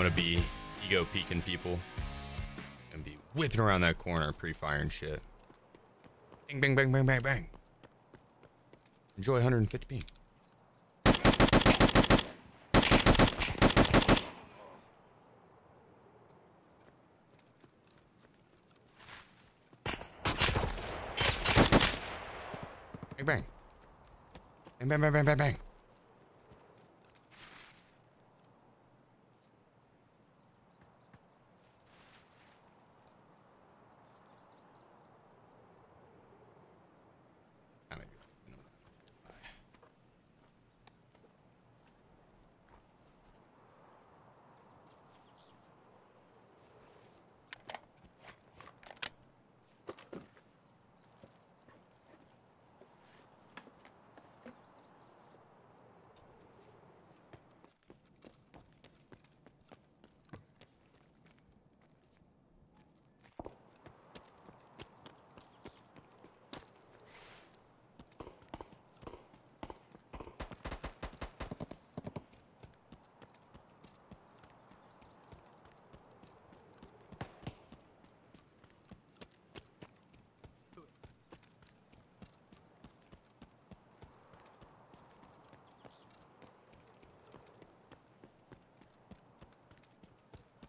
going to be ego peeking people and be whipping around that corner, pre-firing shit. Bang, bang, bang, bang, bang, bang. Enjoy 150 ping. Bang, bang, bang, bang, bang, bang, bang.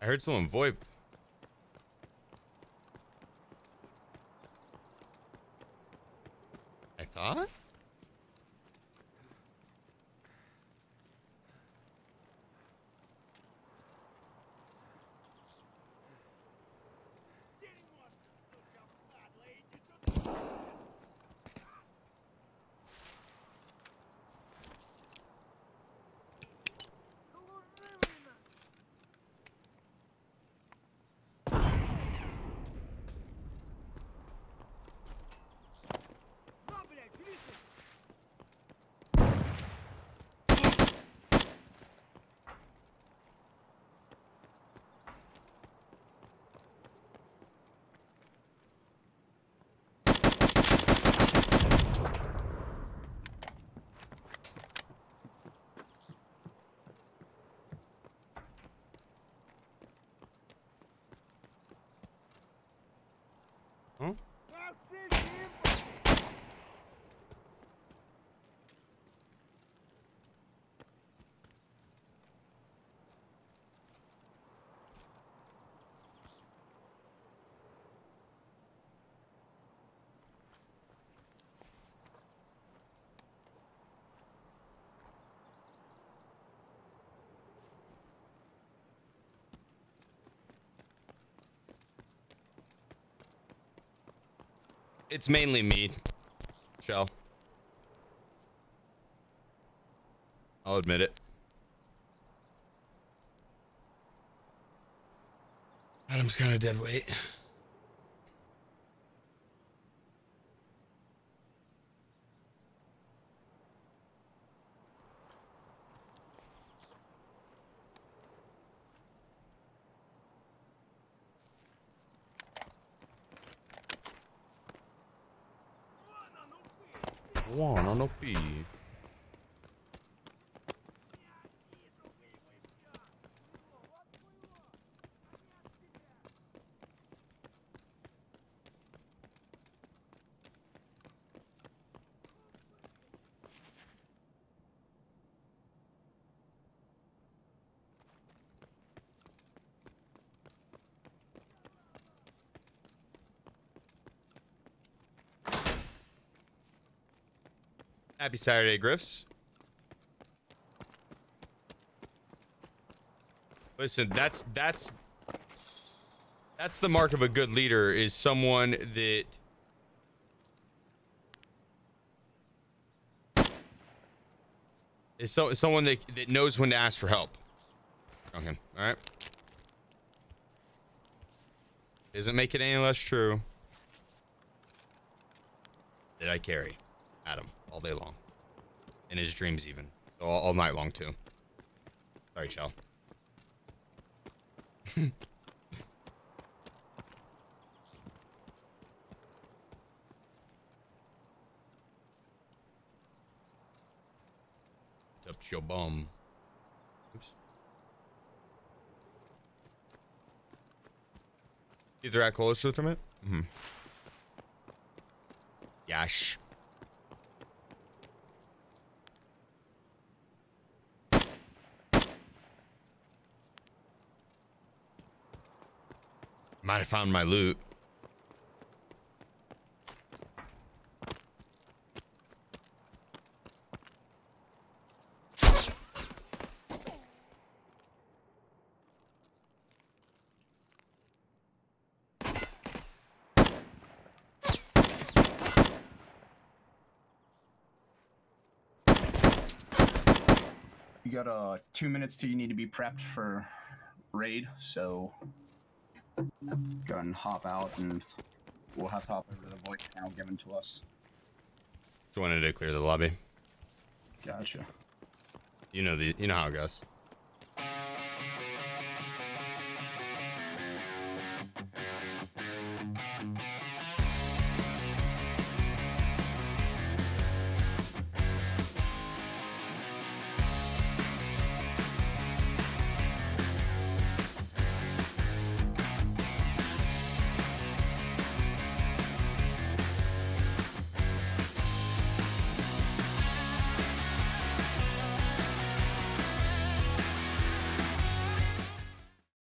I heard someone VoIP. I thought? It's mainly me, Shell. I'll admit it. Adam's kind of dead weight. One on OP. Happy Saturday, Griffs. Listen, that's the mark of a good leader, is someone that is someone that knows when to ask for help. Okay, all right. Doesn't make it any less true that I carry Adam all day long, in his dreams even, so all night long too. Sorry, Chell. Up your bum. Oops. Either at close to it? Mm-hmm. Yash. Might have found my loot. You got 2 minutes till you need to be prepped for raid, so go and hop out, and we'll have to hop over to the void channel given to us. Just wanted to clear the lobby. Gotcha. You know how it goes.